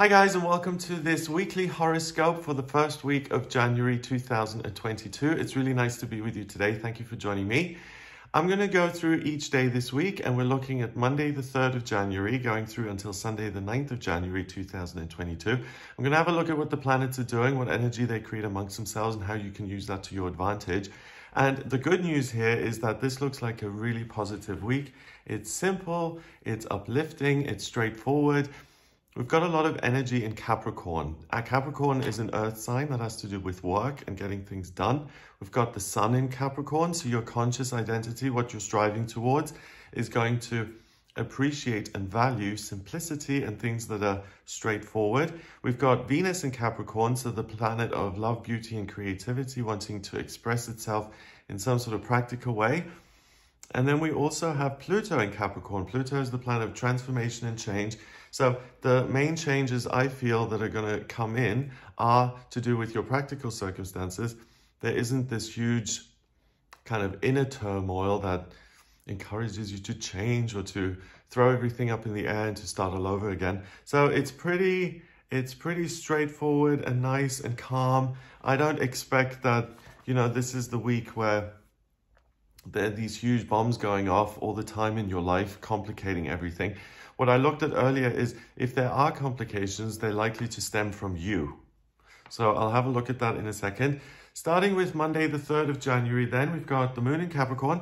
Hi guys, and welcome to this weekly horoscope for the first week of January 2022. It's really nice to be with you today. Thank you for joining me. I'm going to go through each day this week, and we're looking at Monday the 3rd of January, going through until Sunday the 9th of January 2022. I'm going to have a look at what the planets are doing, what energy they create amongst themselves, and how you can use that to your advantage. And the good news here is that this looks like a really positive week. It's simple, it's uplifting, it's straightforward. We've got a lot of energy in Capricorn. Our Capricorn is an earth sign that has to do with work and getting things done. We've got the sun in Capricorn, so your conscious identity, what you're striving towards, is going to appreciate and value simplicity and things that are straightforward. We've got Venus in Capricorn, so the planet of love, beauty, and creativity, wanting to express itself in some sort of practical way. And then we also have Pluto in Capricorn. Pluto is the planet of transformation and change. So the main changes I feel that are going to come in are to do with your practical circumstances. There isn't this huge kind of inner turmoil that encourages you to change or to throw everything up in the air and to start all over again. So it's pretty straightforward and nice and calm. I don't expect that, you know, this is the week where there are these huge bombs going off all the time in your life, complicating everything. What I looked at earlier is if there are complications, they're likely to stem from you. So I'll have a look at that in a second. Starting with Monday, the 3rd of January, then we've got the moon in Capricorn.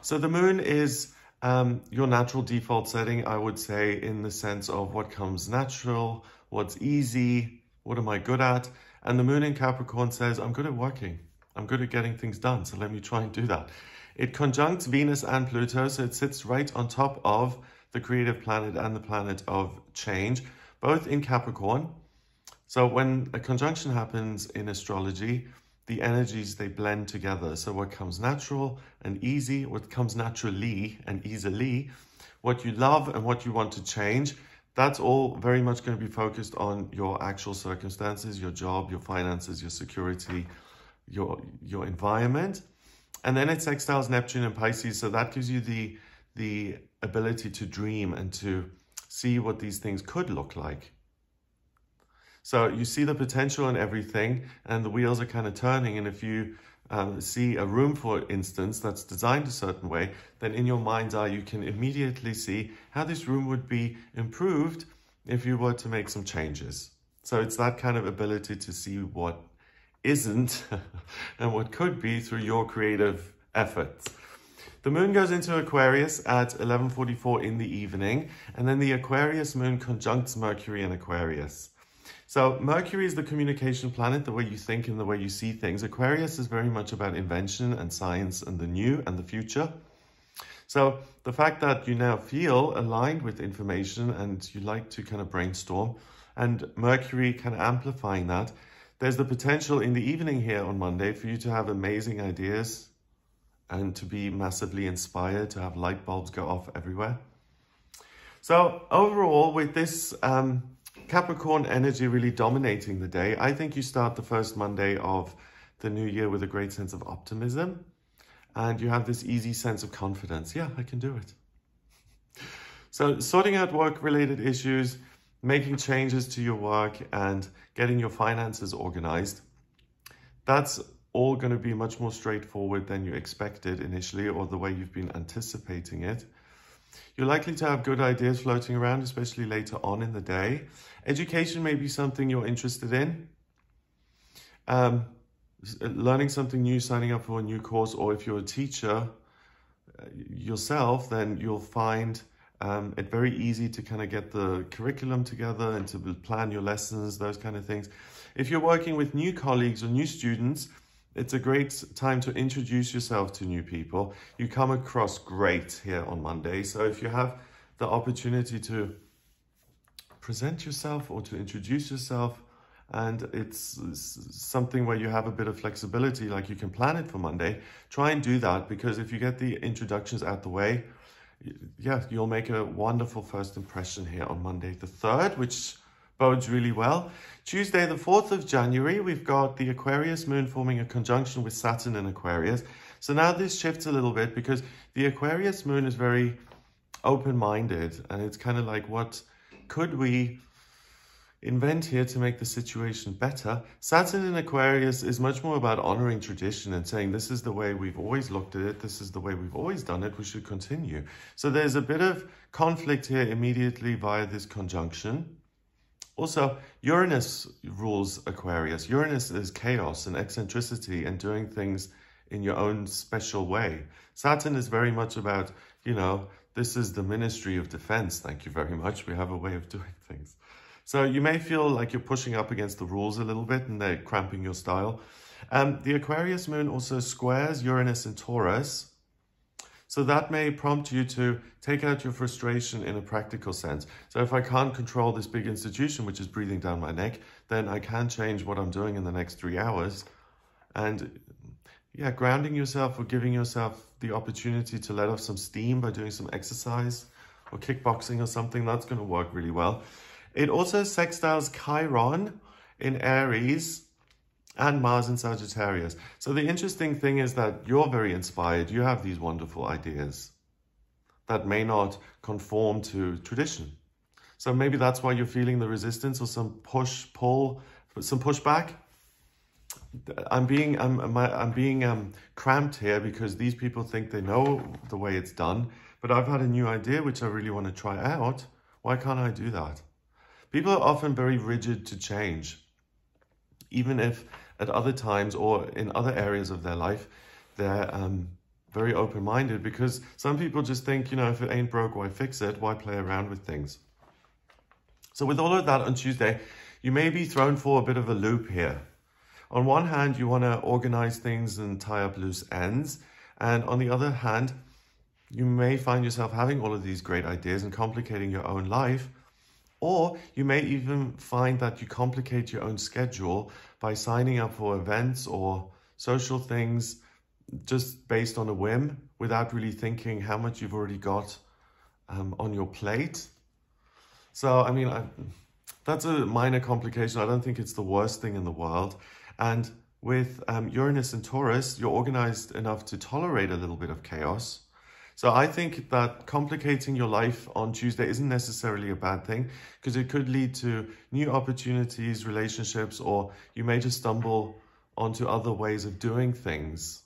So the moon is your natural default setting, I would say, in the sense of what comes natural, what's easy, what am I good at? And the moon in Capricorn says, I'm good at working. I'm good at getting things done, so let me try and do that. It conjuncts Venus and Pluto, so it sits right on top of the creative planet and the planet of change, both in Capricorn. So when a conjunction happens in astrology, the energies, they blend together. So what comes natural and easy, what comes naturally and easily, what you love and what you want to change, that's all very much going to be focused on your actual circumstances, your job, your finances, your security, your environment. And then it sextiles Neptune and Pisces, so that gives you the ability to dream and to see what these things could look like. So you see the potential in everything, and the wheels are kind of turning. And if you see a room, for instance, that's designed a certain way, then in your mind's eye you can immediately see how this room would be improved if you were to make some changes. So it's that kind of ability to see what isn't and what could be through your creative efforts. The moon goes into Aquarius at 11:44 in the evening, and then the Aquarius moon conjuncts Mercury in Aquarius. So Mercury is the communication planet, the way you think and the way you see things. Aquarius is very much about invention and science and the new and the future. So the fact that you now feel aligned with information and you like to kind of brainstorm, and Mercury kind of amplifying that, there's the potential in the evening here on Monday for you to have amazing ideas and to be massively inspired, to have light bulbs go off everywhere. So overall, with this Capricorn energy really dominating the day, I think you start the first Monday of the new year with a great sense of optimism, and you have this easy sense of confidence. Yeah, I can do it. So sorting out work-related issues, making changes to your work, and getting your finances organized, that's all going to be much more straightforward than you expected initially, or the way you've been anticipating it. You're likely to have good ideas floating around, especially later on in the day. Education may be something you're interested in. Learning something new, signing up for a new course, or if you're a teacher yourself, then you'll find it's very easy to kind of get the curriculum together and to plan your lessons, those kind of things. If you're working with new colleagues or new students, it's a great time to introduce yourself to new people. You come across great here on Monday. So if you have the opportunity to present yourself or to introduce yourself, and it's something where you have a bit of flexibility, like you can plan it for Monday, try and do that, because if you get the introductions out the way, yeah, you'll make a wonderful first impression here on Monday the 3rd, which bodes really well. Tuesday the 4th of January, we've got the Aquarius moon forming a conjunction with Saturn in Aquarius. So now this shifts a little bit, because the Aquarius moon is very open-minded, and it's kind of like, what could we invent here to make the situation better. Saturn in Aquarius is much more about honoring tradition and saying, this is the way we've always looked at it, this is the way we've always done it, we should continue. So there's a bit of conflict here immediately via this conjunction. Also, Uranus rules Aquarius. Uranus is chaos and eccentricity and doing things in your own special way. Saturn is very much about, you know, this is the Ministry of Defense. Thank you very much. We have a way of doing things. So you may feel like you're pushing up against the rules a little bit and they're cramping your style. The Aquarius moon also squares Uranus and Taurus. So that may prompt you to take out your frustration in a practical sense. So if I can't control this big institution, which is breathing down my neck, then I can change what I'm doing in the next 3 hours. And yeah, grounding yourself or giving yourself the opportunity to let off some steam by doing some exercise or kickboxing or something, that's going to work really well. It also sextiles Chiron in Aries and Mars in Sagittarius. So the interesting thing is that you're very inspired. You have these wonderful ideas that may not conform to tradition. So maybe that's why you're feeling the resistance or some push-pull, some pushback. I'm being cramped here because these people think they know the way it's done, but I've had a new idea which I really want to try out. Why can't I do that? People are often very rigid to change, even if at other times or in other areas of their life, they're very open-minded, because some people just think, you know, if it ain't broke, why fix it? Why play around with things? So with all of that on Tuesday, you may be thrown for a bit of a loop here. On one hand, you want to organize things and tie up loose ends. And on the other hand, you may find yourself having all of these great ideas and complicating your own life. Or you may even find that you complicate your own schedule by signing up for events or social things just based on a whim without really thinking how much you've already got on your plate. So, I mean, that's a minor complication. I don't think it's the worst thing in the world. And with Uranus and Taurus, you're organized enough to tolerate a little bit of chaos. So I think that complicating your life on Tuesday isn't necessarily a bad thing, because it could lead to new opportunities, relationships, or you may just stumble onto other ways of doing things.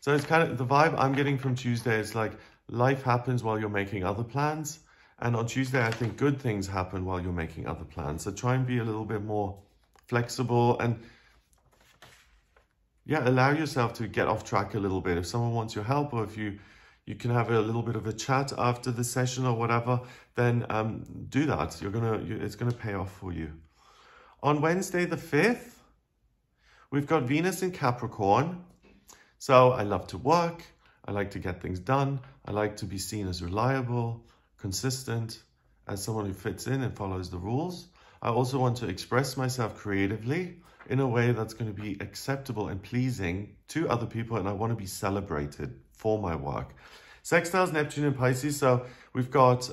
So it's kind of the vibe I'm getting from Tuesday is like life happens while you're making other plans. And on Tuesday, I think good things happen while you're making other plans. So try and be a little bit more flexible and yeah, allow yourself to get off track a little bit. If someone wants your help, or if you can have a little bit of a chat after the session or whatever, then do that. It's gonna pay off for you. On Wednesday the 5th, we've got Venus in Capricorn. So I love to work. I like to get things done. I like to be seen as reliable, consistent, as someone who fits in and follows the rules. I also want to express myself creatively in a way that's going to be acceptable and pleasing to other people, and I want to be celebrated for my work. Sextiles Neptune and Pisces, so we've got,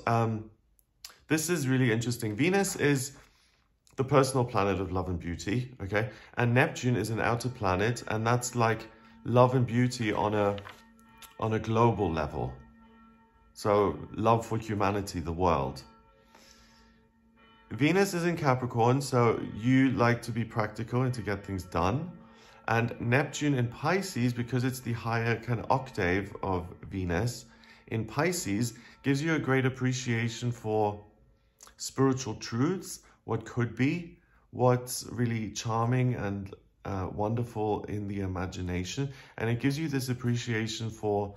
this is really interesting. Venus is the personal planet of love and beauty, okay? And Neptune is an outer planet, and that's like love and beauty on a global level. So love for humanity, the world. Venus is in Capricorn, so you like to be practical and to get things done. And Neptune in Pisces, because it's the higher kind of octave of Venus in Pisces, gives you a great appreciation for spiritual truths, what could be, what's really charming and wonderful in the imagination. And it gives you this appreciation for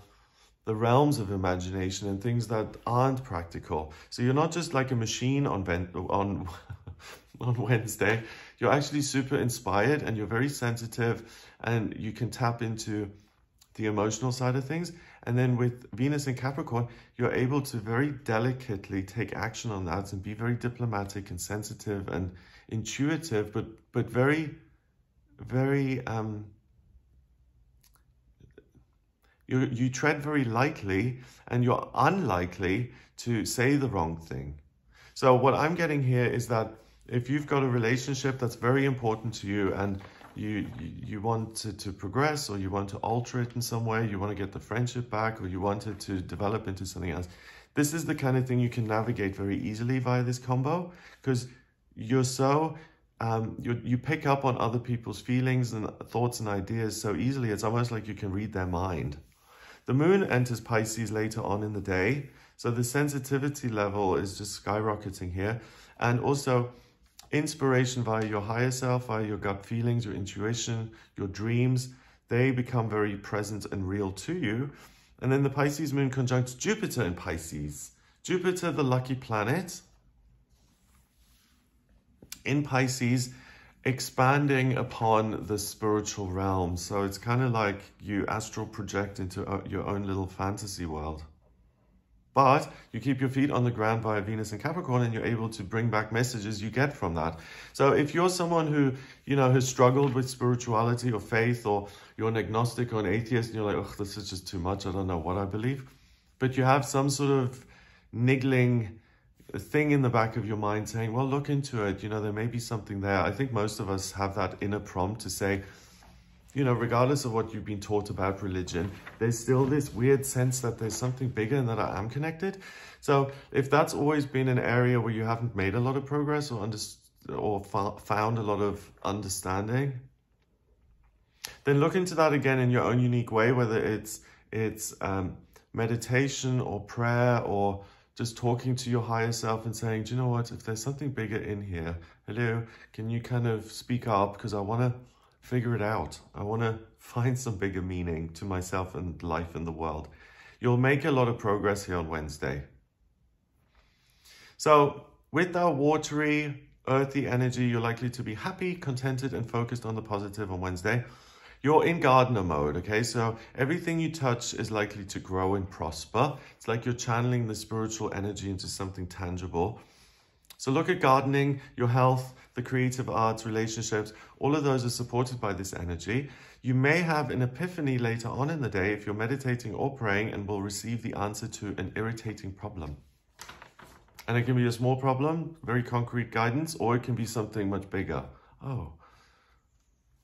the realms of imagination and things that aren't practical. So you're not just like a machine on Wednesday. You're actually super inspired and you're very sensitive and you can tap into the emotional side of things. And then with Venus in Capricorn, you're able to very delicately take action on that and be very diplomatic and sensitive and intuitive, but very, very... You tread very lightly and you're unlikely to say the wrong thing. So what I'm getting here is that if you've got a relationship that's very important to you and you want to progress, or you want to alter it in some way, you want to get the friendship back, or you want it to develop into something else, this is the kind of thing you can navigate very easily via this combo, because you're so you pick up on other people's feelings and thoughts and ideas so easily. It's almost like you can read their mind. The moon enters Pisces later on in the day, so the sensitivity level is just skyrocketing here. And also inspiration via your higher self, via your gut feelings, your intuition, your dreams, they become very present and real to you. And then the Pisces moon conjuncts Jupiter in Pisces. Jupiter, the lucky planet, in Pisces, expanding upon the spiritual realm. So it's kind of like you astral project into your own little fantasy world. But you keep your feet on the ground via Venus and Capricorn, and you're able to bring back messages you get from that. So if you're someone who, you know, has struggled with spirituality or faith, or you're an agnostic or an atheist, and you're like, oh, this is just too much, I don't know what I believe. But you have some sort of niggling thing in the back of your mind saying, well, look into it, you know, there may be something there. I think most of us have that inner prompt to say, you know, regardless of what you've been taught about religion, there's still this weird sense that there's something bigger and that I am connected. So if that's always been an area where you haven't made a lot of progress or found a lot of understanding, then look into that again in your own unique way, whether it's meditation or prayer or just talking to your higher self and saying, do you know what, if there's something bigger in here, hello, can you kind of speak up? Because I want to figure it out. I want to find some bigger meaning to myself and life and the world. You'll make a lot of progress here on Wednesday. So with that watery, earthy energy, you're likely to be happy, contented, and focused on the positive on Wednesday. You're in gardener mode, okay? So everything you touch is likely to grow and prosper. It's like you're channeling the spiritual energy into something tangible. So look at gardening, your health, the creative arts, relationships, all of those are supported by this energy. You may have an epiphany later on in the day if you're meditating or praying and will receive the answer to an irritating problem. And it can be a small problem, very concrete guidance, or it can be something much bigger. Oh,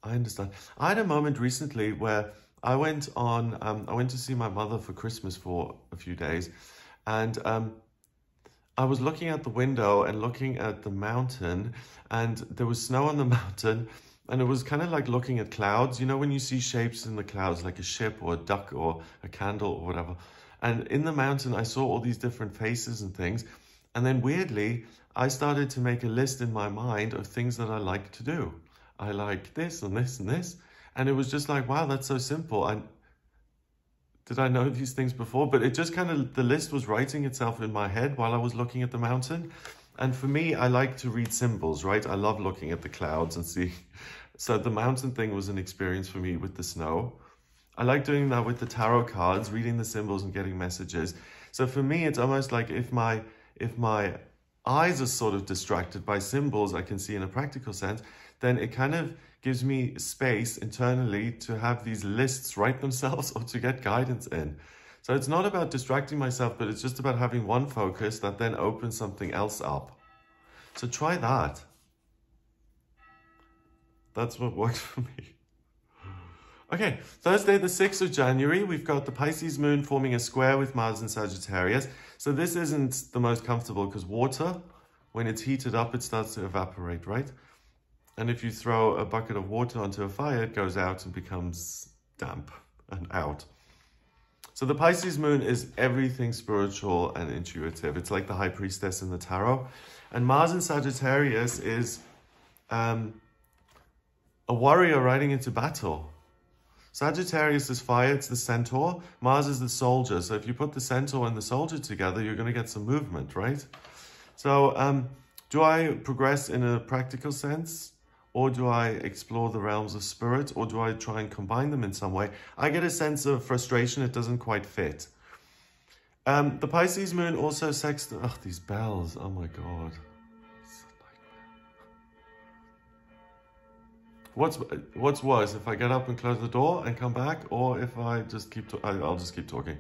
I understand. I had a moment recently where I went on, I went to see my mother for Christmas for a few days, and I was looking out the window and looking at the mountain, and there was snow on the mountain, and it was kind of like looking at clouds. You know, when you see shapes in the clouds, like a ship or a duck or a candle or whatever. And in the mountain, I saw all these different faces and things. And then weirdly, I started to make a list in my mind of things that I like to do. I like this and this and this. And it was just like, wow, that's so simple. Did I know these things before? But it just kind of, the list was writing itself in my head while I was looking at the mountain. And for me, I like to read symbols, right? I love looking at the clouds and see. So the mountain thing was an experience for me with the snow. I like doing that with the tarot cards, reading the symbols and getting messages. So for me, it's almost like if my eyes are sort of distracted by symbols I can see in a practical sense, then it kind of gives me space internally to have these lists write themselves or to get guidance in. So it's not about distracting myself, but it's just about having one focus that then opens something else up. So try that. That's what worked for me. Okay, Thursday the 6th of January, we've got the Pisces moon forming a square with Mars in Sagittarius. So this isn't the most comfortable because water, when it's heated up, it starts to evaporate, right? And if you throw a bucket of water onto a fire, it goes out and becomes damp and out. So the Pisces moon is everything spiritual and intuitive. It's like the high priestess in the tarot. And Mars in Sagittarius is a warrior riding into battle. Sagittarius is fire, it's the centaur. Mars is the soldier. So if you put the centaur and the soldier together, you're going to get some movement, right? So do I progress in a practical sense? Or do I explore the realms of spirit? Or do I try and combine them in some way? I get a sense of frustration. It doesn't quite fit. The Pisces moon also sexts... Oh, these bells. Oh, my God. It's a nightmare. What's worse, if I get up and close the door and come back? Or if I just keep... I'll just keep talking.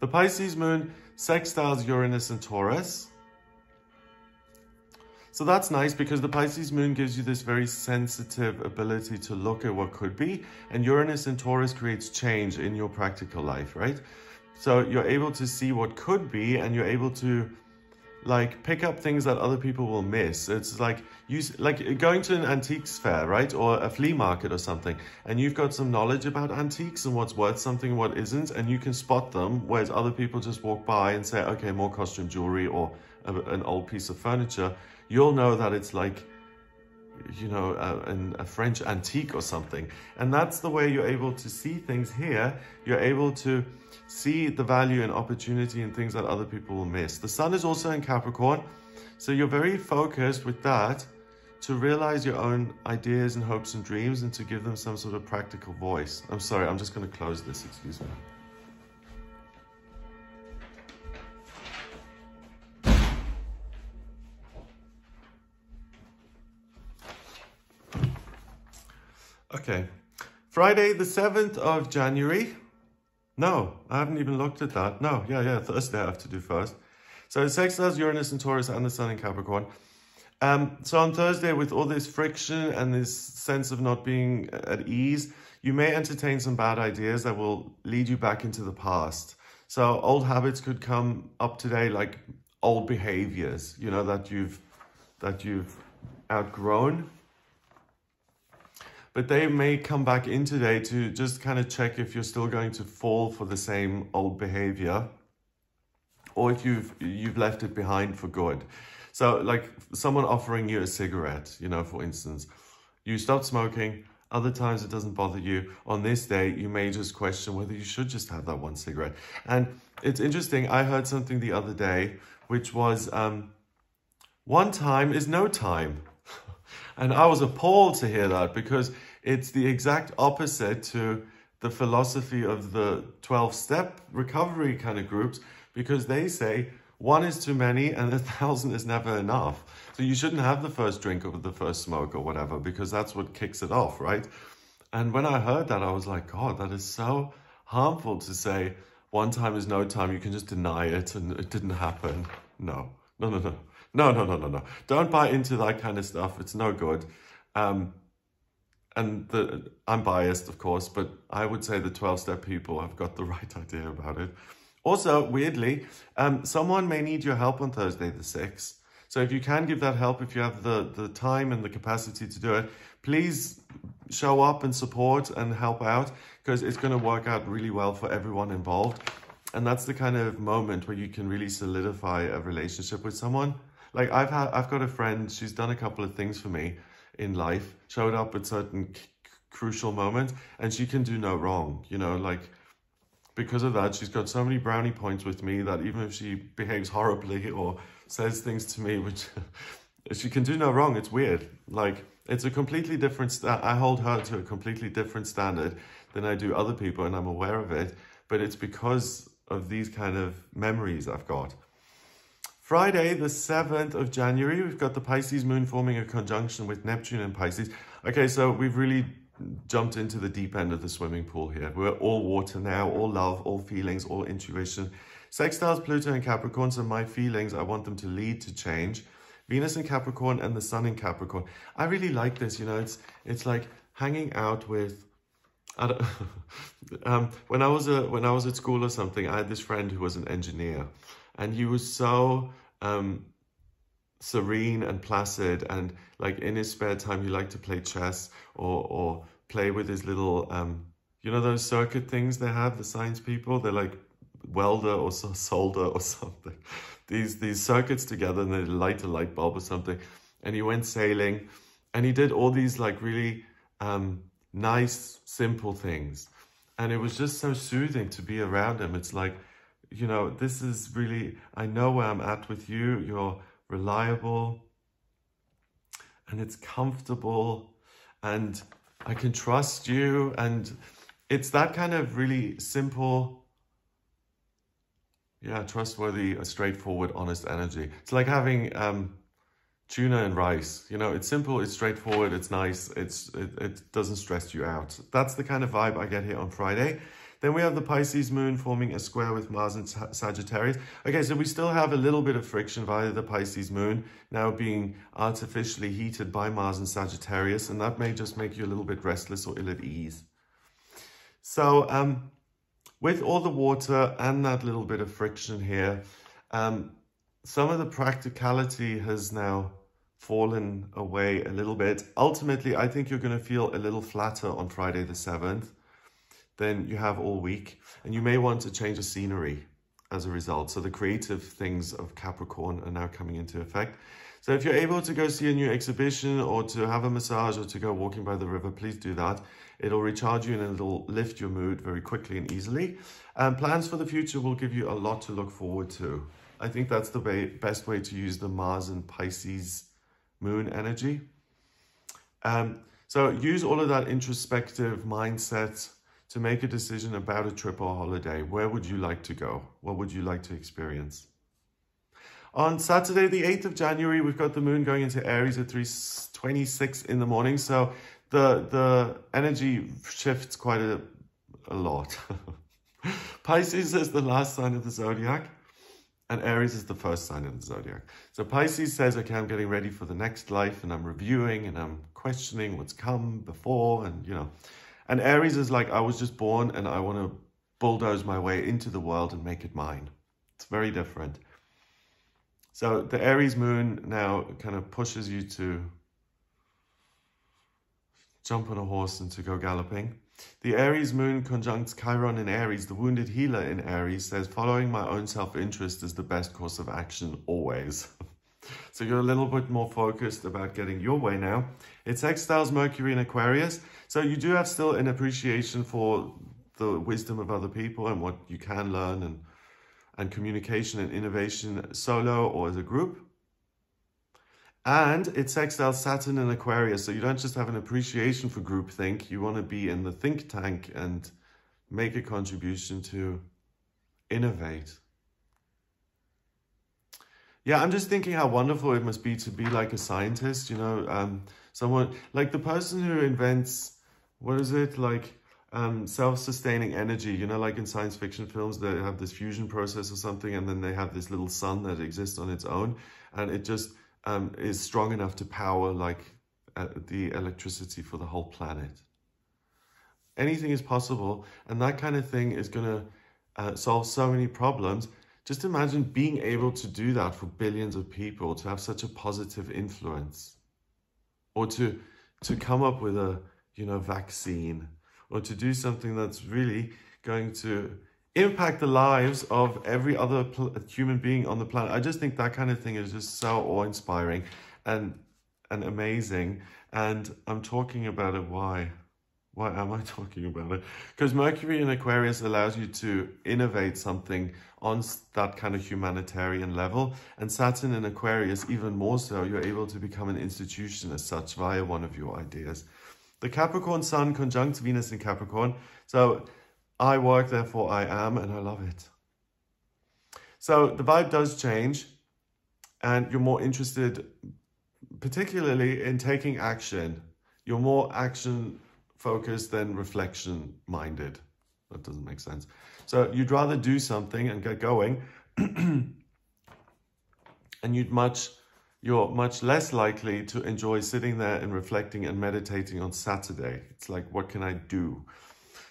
The Pisces moon sextiles Uranus and Taurus. So that's nice because the Pisces moon gives you this very sensitive ability to look at what could be, and Uranus and Taurus creates change in your practical life, right? So you're able to see what could be, and you're able to like pick up things that other people will miss. It's like going to an antiques fair, right, or a flea market or something, and you've got some knowledge about antiques and what's worth something and what isn't, and you can spot them, whereas other people just walk by and say, okay, more costume jewelry or an old piece of furniture. You'll know that it's like, you know, a French antique or something. And that's the way you're able to see things here. You're able to see the value and opportunity in things that other people will miss. The sun is also in Capricorn, so you're very focused with that to realize your own ideas and hopes and dreams and to give them some sort of practical voice. I'm sorry, I'm just going to close this, excuse me. Okay, Friday the 7th of January. No, I haven't even looked at that. No, yeah, Thursday I have to do first. So it sextiles Uranus and Taurus and the Sun in Capricorn. So on Thursday, with all this friction and this sense of not being at ease, you may entertain some bad ideas that will lead you back into the past. So old habits could come up today, like old behaviors, you know, that you've outgrown. But they may come back in today to just kind of check if you're still going to fall for the same old behavior or if you've left it behind for good. So like someone offering you a cigarette, you know, for instance, you stopped smoking. Other times it doesn't bother you. On this day, you may just question whether you should just have that one cigarette. And it's interesting. I heard something the other day, which was one time is no time. And I was appalled to hear that, because it's the exact opposite to the philosophy of the 12-step recovery kind of groups, because they say one is too many and 1,000 is never enough. So you shouldn't have the first drink or the first smoke or whatever, because that's what kicks it off, right? And when I heard that, I was like, God, that is so harmful to say one time is no time. You can just deny it and it didn't happen. No, no, no, no. No. Don't buy into that kind of stuff. It's no good. I'm biased, of course, but I would say the 12-step people have got the right idea about it. Also, weirdly, someone may need your help on Thursday the 6th. So if you can give that help, if you have the time and the capacity to do it, please show up and support and help out, because it's going to work out really well for everyone involved. And that's the kind of moment where you can really solidify a relationship with someone. Like I've got a friend, she's done a couple of things for me in life, showed up at certain crucial moments, and she can do no wrong, you know, like because of that, she's got so many brownie points with me that even if she behaves horribly or says things to me, which she can do no wrong, it's weird. Like it's a completely different, I hold her to a completely different standard than I do other people, and I'm aware of it, but it's because of these kind of memories I've got. Friday, the 7th of January, we've got the Pisces moon forming a conjunction with Neptune in Pisces. Okay, so we've really jumped into the deep end of the swimming pool here. We're all water now, all love, all feelings, all intuition. Sextiles Pluto in Capricorn, so my feelings, I want them to lead to change. Venus in Capricorn and the Sun in Capricorn. I really like this, you know, it's like hanging out with, when I was at school or something, I had this friend who was an engineer. And he was so serene and placid, and like in his spare time, he liked to play chess or play with his little, you know, those circuit things they have, the science people, they're like welder or solder or something. These circuits together, and they light a light bulb or something. And he went sailing, and he did all these like really nice, simple things. And it was just so soothing to be around him. It's like, you know, this is really, I know where I'm at with you. You're reliable and it's comfortable and I can trust you. And it's that kind of really simple, yeah, trustworthy, straightforward, honest energy. It's like having tuna and rice, you know, it's simple, it's straightforward, it's nice. It doesn't stress you out. That's the kind of vibe I get here on Friday. Then we have the Pisces moon forming a square with Mars and Sagittarius. Okay, so we still have a little bit of friction via the Pisces moon, now being artificially heated by Mars and Sagittarius, and that may just make you a little bit restless or ill at ease. So with all the water and that little bit of friction here, some of the practicality has now fallen away a little bit. Ultimately, I think you're going to feel a little flatter on Friday the 7th than you have all week. And you may want to change the scenery as a result. So the creative things of Capricorn are now coming into effect. So if you're able to go see a new exhibition or to have a massage or to go walking by the river, please do that. It'll recharge you and it'll lift your mood very quickly and easily. And plans for the future will give you a lot to look forward to. I think that's the best way to use the Mars and Pisces moon energy. So use all of that introspective mindset to make a decision about a trip or holiday. Where would you like to go? What would you like to experience? On Saturday, the 8th of January, we've got the moon going into Aries at 3:26 in the morning. So the energy shifts quite a lot. Pisces is the last sign of the zodiac. And Aries is the first sign in the zodiac. So Pisces says, okay, I'm getting ready for the next life and I'm reviewing and I'm questioning what's come before and, you know. And Aries is like, I was just born and I want to bulldoze my way into the world and make it mine. It's very different. So the Aries moon now kind of pushes you to jump on a horse and to go galloping. The Aries moon conjuncts Chiron in Aries, the wounded healer in Aries, says, following my own self-interest is the best course of action always. So you're a little bit more focused about getting your way now. It sextiles Mercury in Aquarius. So you do have still an appreciation for the wisdom of other people and what you can learn and communication and innovation solo or as a group. And it sextiles Saturn in Aquarius, so you don't just have an appreciation for groupthink. You want to be in the think tank and make a contribution to innovate. Yeah, I'm just thinking how wonderful it must be to be like a scientist, you know, someone like the person who invents, what is it, like self-sustaining energy, you know, like in science fiction films, they have this fusion process or something, and then they have this little sun that exists on its own, and it just is strong enough to power like the electricity for the whole planet. Anything is possible, and that kind of thing is going to solve so many problems. Just imagine being able to do that for billions of people, to have such a positive influence, or to come up with a, you know, vaccine, or to do something that's really going to impact the lives of every other human being on the planet. I just think that kind of thing is just so awe-inspiring and amazing. And I'm talking about it. Why am I talking about it? Because Mercury in Aquarius allows you to innovate something on that kind of humanitarian level. And Saturn in Aquarius, even more so, you're able to become an institution as such via one of your ideas. The Capricorn Sun conjuncts Venus in Capricorn. So I work, therefore I am, and I love it. So the vibe does change, and you're more interested, particularly in taking action. You're more action-focused than reflection-minded. That doesn't make sense. So you'd rather do something and get going, and you're much less likely to enjoy sitting there and reflecting and meditating on Saturday. It's like, what can I do?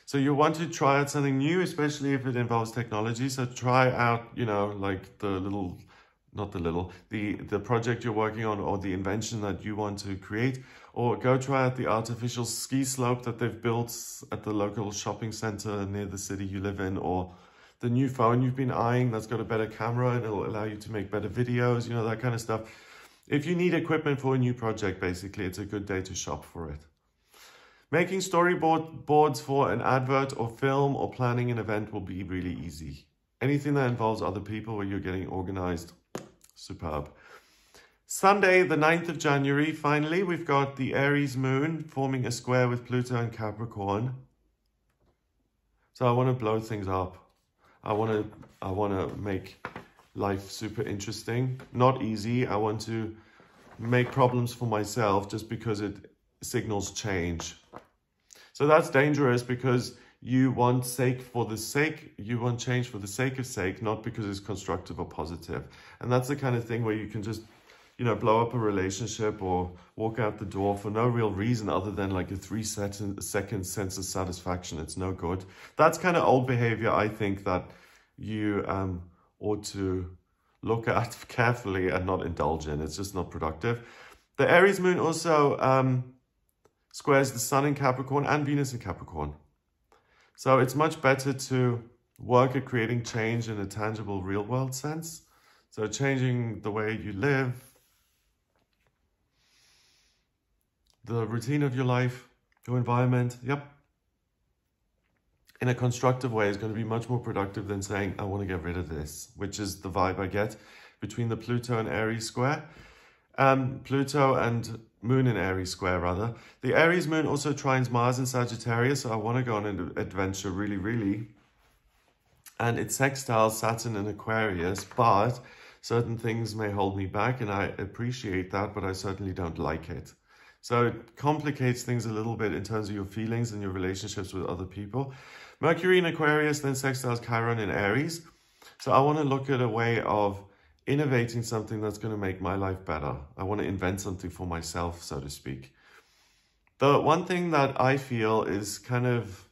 So you want to try out something new, especially if it involves technology. So try out, you know, like the project you're working on or the invention that you want to create, or go try out the artificial ski slope that they've built at the local shopping center near the city you live in, or the new phone you've been eyeing that's got a better camera and it'll allow you to make better videos, you know, that kind of stuff. If you need equipment for a new project, basically, it's a good day to shop for it. Making storyboards for an advert or film or planning an event will be really easy. Anything that involves other people where you're getting organized, superb. Sunday, the 9th of January, finally, we've got the Aries moon forming a square with Pluto and Capricorn. So I want to blow things up. I want to make life super interesting, not easy. I want to make problems for myself just because it signals change. So that's dangerous because you want change for the sake of sake, not because it's constructive or positive. And that's the kind of thing where you can just, you know, blow up a relationship or walk out the door for no real reason other than like a 3-second sense of satisfaction. It's no good. That's kind of old behavior, I think, that you ought to look at carefully and not indulge in. It's just not productive. The Aries moon also squares the sun in Capricorn and Venus in Capricorn. So it's much better to work at creating change in a tangible real world sense. So changing the way you live, the routine of your life, your environment, in a constructive way is going to be much more productive than saying, I want to get rid of this, which is the vibe I get between the Pluto and Aries square. Pluto and Moon in Aries square, rather. The Aries moon also trines Mars in Sagittarius, so I want to go on an adventure really, really. And it sextiles Saturn in Aquarius, but certain things may hold me back, and I appreciate that, but I certainly don't like it. So it complicates things a little bit in terms of your feelings and your relationships with other people. Mercury in Aquarius then sextiles Chiron in Aries. So I want to look at a way of innovating something that's going to make my life better. I want to invent something for myself, so to speak. The one thing that I feel is kind of,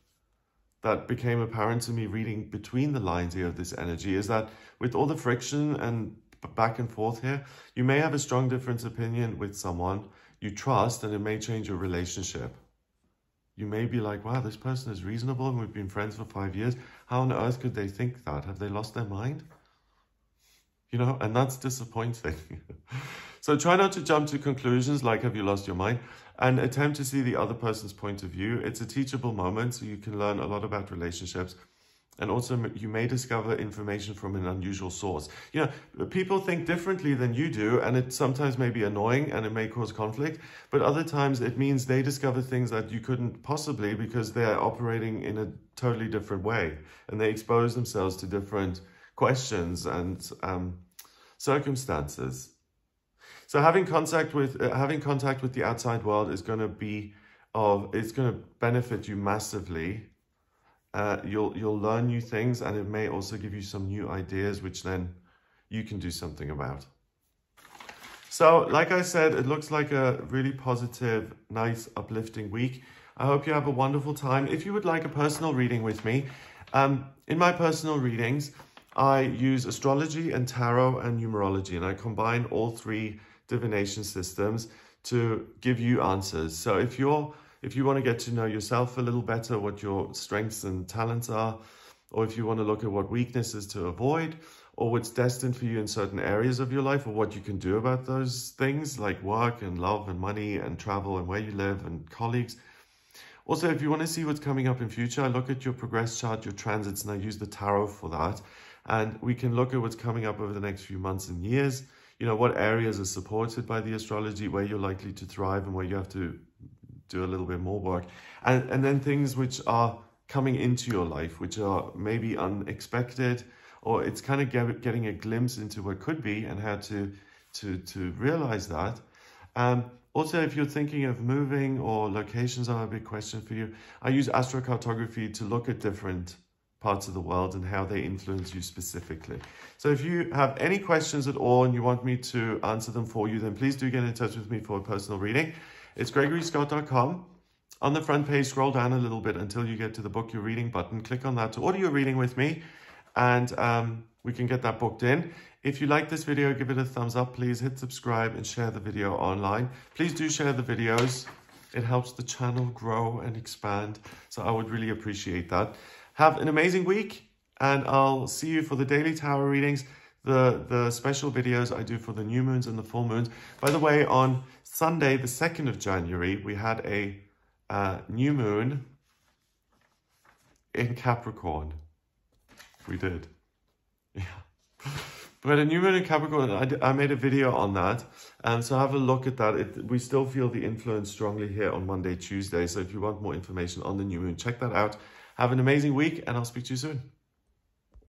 that became apparent to me reading between the lines here of this energy, is that with all the friction and back and forth here, you may have a strong different opinion with someone you trust, and it may change your relationship. You may be like, wow, this person is reasonable and we've been friends for 5 years. How on earth could they think that? Have they lost their mind? You know, and that's disappointing. So try not to jump to conclusions like, have you lost your mind? And attempt to see the other person's point of view. It's a teachable moment, so you can learn a lot about relationships. And also, you may discover information from an unusual source. You know, people think differently than you do, and it sometimes may be annoying, and it may cause conflict. But other times, it means they discover things that you couldn't possibly, because they're operating in a totally different way. And they expose themselves to different questions and circumstances. So having contact with the outside world is going to be it's going to benefit you massively. You'll learn new things, and it may also give you some new ideas, which then you can do something about. So like I said, it looks like a really positive, nice, uplifting week. I hope you have a wonderful time. If you would like a personal reading with me, in my personal readings, I use astrology and tarot and numerology, and I combine all three divination systems to give you answers. So if you want to get to know yourself a little better, what your strengths and talents are, or if you want to look at what weaknesses to avoid, or what's destined for you in certain areas of your life, or what you can do about those things like work and love and money and travel and where you live and colleagues. Also, if you want to see what's coming up in future, I look at your progress chart, your transits, and I use the tarot for that. And we can look at what's coming up over the next few months and years. You know, what areas are supported by the astrology, where you're likely to thrive and where you have to do a little bit more work. And then things which are coming into your life, which are maybe unexpected, or it's kind of getting a glimpse into what could be and how to realize that. Also, if you're thinking of moving, or locations are a big question for you, I use astrocartography to look at different parts of the world and how they influence you specifically. So if you have any questions at all and you want me to answer them for you, then please do get in touch with me for a personal reading. It's gregoryscott.com. On the front page, scroll down a little bit until you get to the book your reading button. Click on that to order your reading with me, and we can get that booked in. If you like this video, give it a thumbs up, please. Hit subscribe and share the video online. Please do share the videos. It helps the channel grow and expand, so I would really appreciate that. Have an amazing week, and I'll see you for the daily tarot readings, the special videos I do for the new moons and the full moons. By the way, on Sunday, the 2nd of January, we had a new moon in Capricorn. We did. Yeah. We had a new moon in Capricorn, and I made a video on that. So have a look at that. We still feel the influence strongly here on Monday, Tuesday. So if you want more information on the new moon, check that out. Have an amazing week, and I'll speak to you soon.